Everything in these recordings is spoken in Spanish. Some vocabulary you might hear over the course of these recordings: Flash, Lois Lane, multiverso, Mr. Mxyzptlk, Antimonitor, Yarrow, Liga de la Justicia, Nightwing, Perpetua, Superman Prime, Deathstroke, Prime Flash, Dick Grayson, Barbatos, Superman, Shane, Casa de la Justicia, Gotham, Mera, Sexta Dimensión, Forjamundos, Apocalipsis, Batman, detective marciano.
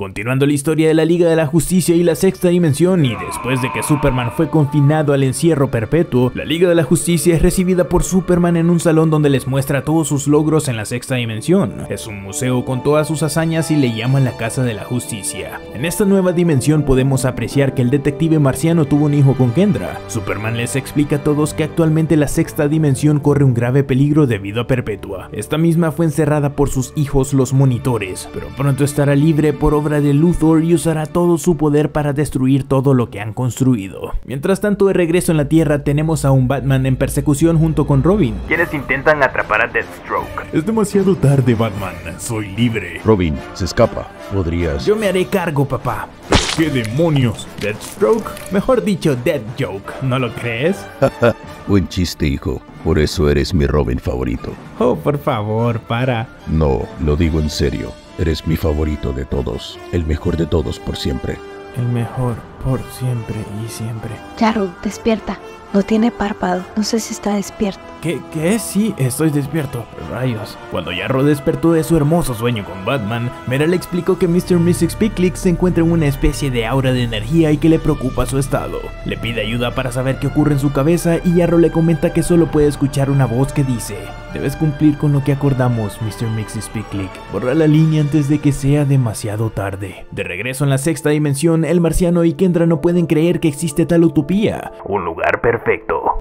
Continuando la historia de la Liga de la Justicia y la Sexta Dimensión, y después de que Superman fue confinado al encierro perpetuo, la Liga de la Justicia es recibida por Superman en un salón donde les muestra todos sus logros en la Sexta Dimensión. Es un museo con todas sus hazañas y le llaman la Casa de la Justicia. En esta nueva dimensión podemos apreciar que el detective marciano tuvo un hijo con Kendra. Superman les explica a todos que actualmente la Sexta Dimensión corre un grave peligro debido a Perpetua. Esta misma fue encerrada por sus hijos los monitores, pero pronto estará libre por obra de Luthor y usará todo su poder para destruir todo lo que han construido. Mientras tanto, de regreso en la Tierra, tenemos a un Batman en persecución junto con Robin, quienes intentan atrapar a Deathstroke. Es demasiado tarde, Batman. Soy libre. Robin, se escapa. Podrías... Yo me haré cargo, papá. ¿Qué demonios? ¿Deathstroke? Mejor dicho, Dead Joke. ¿No lo crees? Buen chiste, hijo. Por eso eres mi Robin favorito. Oh, por favor, para. No, lo digo en serio. Eres mi favorito de todos, el mejor de todos por siempre. El mejor por siempre y siempre. Yarrow, despierta. No tiene párpado, no sé si está despierto. ¿Qué? Sí, estoy despierto. Rayos. Cuando Yarrow despertó de su hermoso sueño con Batman, Mera le explicó que Mr. Mxyzptlk se encuentra en una especie de aura de energía y que le preocupa su estado. Le pide ayuda para saber qué ocurre en su cabeza y Yarrow le comenta que solo puede escuchar una voz que dice: debes cumplir con lo que acordamos, Mr. Mxyzptlk. Borra la línea antes de que sea demasiado tarde. De regreso en la Sexta Dimensión, el marciano y Kendra no pueden creer que existe tal utopía. Un lugar perfecto.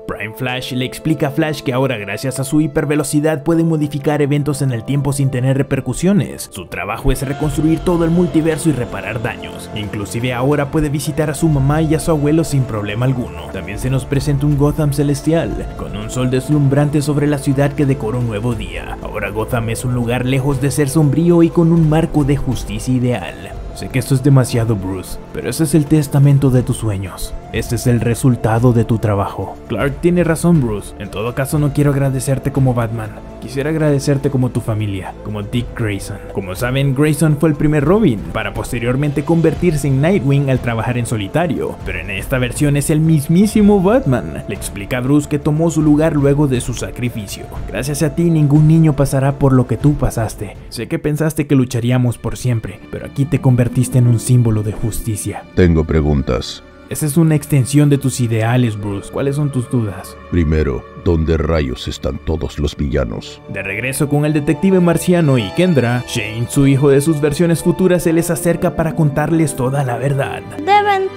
Prime Flash le explica a Flash que ahora, gracias a su hipervelocidad, puede modificar eventos en el tiempo sin tener repercusiones. Su trabajo es reconstruir todo el multiverso y reparar daños. Inclusive ahora puede visitar a su mamá y a su abuelo sin problema alguno. También se nos presenta un Gotham celestial, con un sol deslumbrante sobre la ciudad que decora un nuevo día. Ahora Gotham es un lugar lejos de ser sombrío y con un marco de justicia ideal. Sé que esto es demasiado, Bruce, pero ese es el testamento de tus sueños. Este es el resultado de tu trabajo. Clark tiene razón, Bruce. En todo caso, no quiero agradecerte como Batman. Quisiera agradecerte como tu familia, como Dick Grayson. Como saben, Grayson fue el primer Robin, para posteriormente convertirse en Nightwing al trabajar en solitario. Pero en esta versión es el mismísimo Batman. Le explica a Bruce que tomó su lugar luego de su sacrificio. Gracias a ti, ningún niño pasará por lo que tú pasaste. Sé que pensaste que lucharíamos por siempre, pero aquí te convertiste en un símbolo de justicia. Tengo preguntas. Esa es una extensión de tus ideales, Bruce. ¿Cuáles son tus dudas? Primero, ¿dónde rayos están todos los villanos? De regreso con el detective marciano y Kendra, Shane, su hijo de sus versiones futuras, se les acerca para contarles toda la verdad. Deben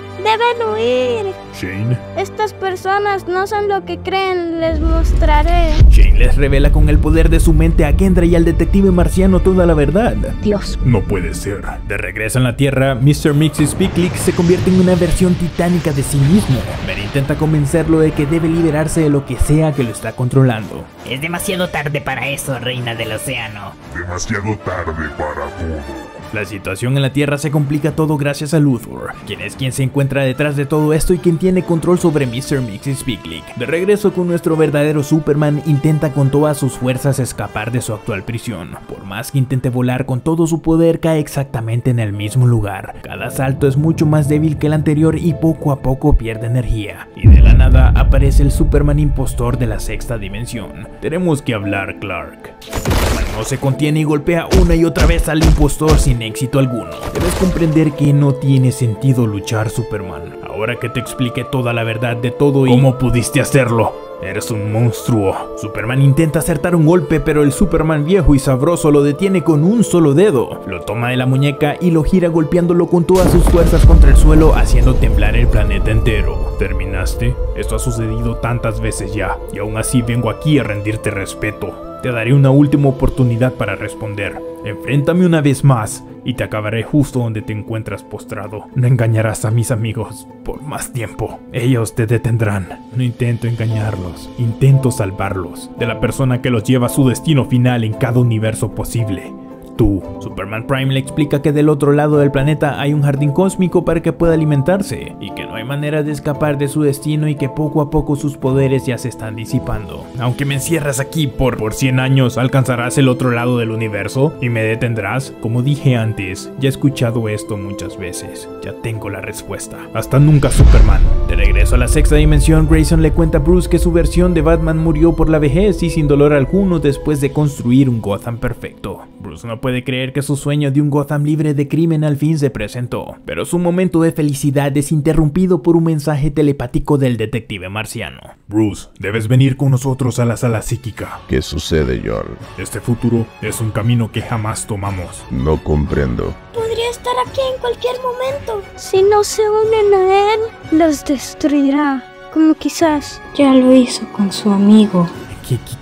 huir. Shane. Estas personas no son lo que creen, les mostraré. Shane les revela con el poder de su mente a Kendra y al detective marciano toda la verdad. Dios. No puede ser. De regreso en la Tierra, Mr. Mxyzptlk se convierte en una versión titánica de sí mismo. Mera intenta convencerlo de que debe liberarse de lo que sea que lo está controlando. Es demasiado tarde para eso, reina del océano. Demasiado tarde para todo. La situación en la Tierra se complica todo gracias a Luthor, quien es quien se encuentra detrás de todo esto y quien tiene control sobre Mr. Mxyzptlk. De regreso con nuestro verdadero Superman, intenta con todas sus fuerzas escapar de su actual prisión. Por más que intente volar con todo su poder, cae exactamente en el mismo lugar. Cada salto es mucho más débil que el anterior y poco a poco pierde energía. Y de la nada aparece el Superman impostor de la Sexta Dimensión. Tenemos que hablar, Clark. Superman no se contiene y golpea una y otra vez al impostor sin éxito alguno. Debes comprender que no tiene sentido luchar, Superman. Ahora que te expliqué toda la verdad de todo y cómo pudiste hacerlo. Eres un monstruo. Superman intenta acertar un golpe, pero el Superman viejo y sabroso lo detiene con un solo dedo. Lo toma de la muñeca y lo gira golpeándolo con todas sus fuerzas contra el suelo, haciendo temblar el planeta entero. ¿Terminaste? Esto ha sucedido tantas veces ya, y aún así vengo aquí a rendirte respeto. Te daré una última oportunidad para responder. Enfréntame una vez más y te acabaré justo donde te encuentras postrado. No engañarás a mis amigos por más tiempo. Ellos te detendrán. No intento engañarlos, intento salvarlos de la persona que los lleva a su destino final en cada universo posible. Tú. Superman Prime le explica que del otro lado del planeta hay un jardín cósmico para que pueda alimentarse, y que no hay manera de escapar de su destino y que poco a poco sus poderes ya se están disipando. Aunque me encierras aquí por 100 años, ¿alcanzarás el otro lado del universo? ¿Y me detendrás? Como dije antes, ya he escuchado esto muchas veces. Ya tengo la respuesta. Hasta nunca, Superman. De regreso a la Sexta Dimensión, Grayson le cuenta a Bruce que su versión de Batman murió por la vejez y sin dolor alguno después de construir un Gotham perfecto. Bruce no puede creer que su sueño de un Gotham libre de crimen al fin se presentó, pero su momento de felicidad es interrumpido por un mensaje telepático del detective marciano. Bruce, debes venir con nosotros a la sala psíquica. ¿Qué sucede, Jarrow? Este futuro es un camino que jamás tomamos. No comprendo. Podría estar aquí en cualquier momento. Si no se unen a él, los destruirá, como quizás ya lo hizo con su amigo.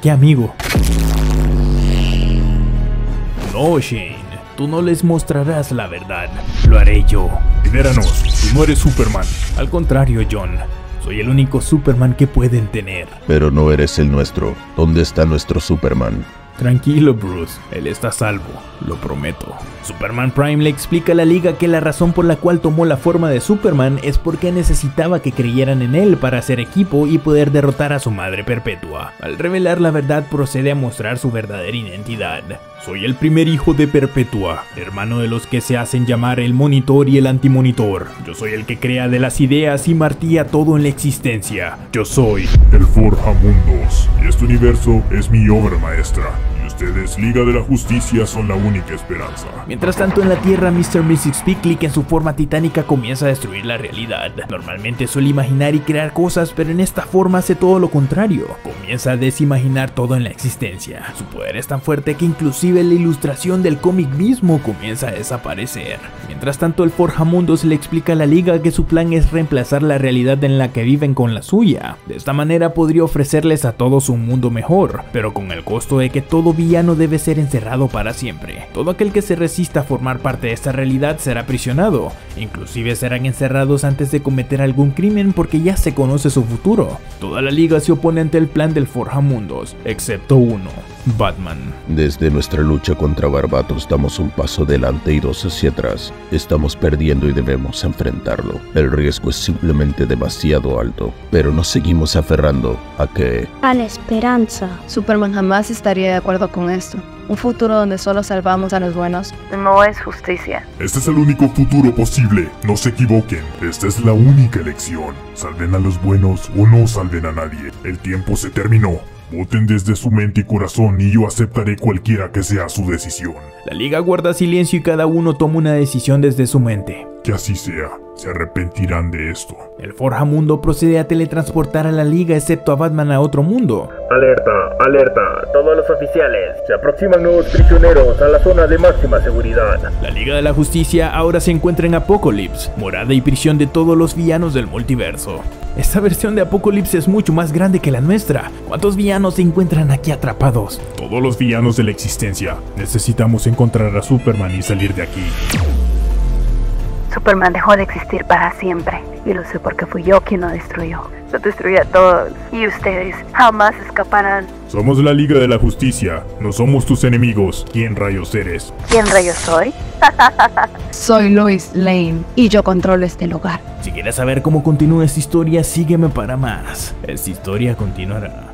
¿Qué amigo? No, Shane, tú no les mostrarás la verdad. Lo haré yo. Libéranos, tú no eres Superman. Al contrario, John, soy el único Superman que pueden tener. Pero no eres el nuestro. ¿Dónde está nuestro Superman? Tranquilo, Bruce, él está a salvo, lo prometo. Superman Prime le explica a la Liga que la razón por la cual tomó la forma de Superman es porque necesitaba que creyeran en él para hacer equipo y poder derrotar a su madre Perpetua. Al revelar la verdad, procede a mostrar su verdadera identidad. Soy el primer hijo de Perpetua, hermano de los que se hacen llamar el Monitor y el Antimonitor. Yo soy el que crea de las ideas y martilla todo en la existencia. Yo soy el Forjamundos, y este universo es mi obra maestra. Y ustedes, Liga de la Justicia, son la única esperanza. Mientras tanto, en la Tierra, Mr. Mxyzptlk en su forma titánica comienza a destruir la realidad. Normalmente suele imaginar y crear cosas, pero en esta forma hace todo lo contrario. Comienza a desimaginar todo en la existencia. Su poder es tan fuerte que inclusive la ilustración del cómic mismo comienza a desaparecer. Mientras tanto, el Forjamundos le explica a la Liga que su plan es reemplazar la realidad en la que viven con la suya. De esta manera podría ofrecerles a todos un mundo mejor, pero con el costo de que todo villano debe ser encerrado para siempre. Todo aquel que se resista a formar parte de esta realidad será aprisionado. Inclusive serán encerrados antes de cometer algún crimen porque ya se conoce su futuro. Toda la Liga se opone ante el plan del Forjamundos, excepto uno, Batman. Desde nuestra lucha contra Barbatos damos un paso adelante y dos hacia atrás. Estamos perdiendo y debemos enfrentarlo. El riesgo es simplemente demasiado alto, pero nos seguimos aferrando a que... a la esperanza. Superman jamás estaría de acuerdo con esto. Un futuro donde solo salvamos a los buenos no es justicia. Este es el único futuro posible. No se equivoquen. Esta es la única elección. Salven a los buenos o no salven a nadie. El tiempo se terminó. Voten desde su mente y corazón y yo aceptaré cualquiera que sea su decisión. La Liga guarda silencio y cada uno toma una decisión desde su mente. Que así sea. Se arrepentirán de esto. El Forjamundo procede a teletransportar a la Liga excepto a Batman a otro mundo. Alerta, alerta, todos los oficiales, se aproximan nuevos prisioneros a la zona de máxima seguridad. La Liga de la Justicia ahora se encuentra en Apocalipsis, morada y prisión de todos los villanos del multiverso. Esta versión de Apocalipsis es mucho más grande que la nuestra. ¿Cuántos villanos se encuentran aquí atrapados? Todos los villanos de la existencia. Necesitamos encontrar a Superman y salir de aquí. Superman dejó de existir para siempre, y lo sé porque fui yo quien lo destruyó. Lo destruí a todos, y ustedes jamás escaparán. Somos la Liga de la Justicia, no somos tus enemigos. ¿Quién rayos eres? ¿Quién rayos soy? Soy Lois Lane, y yo controlo este lugar. Si quieres saber cómo continúa esta historia, sígueme para más. Esta historia continuará.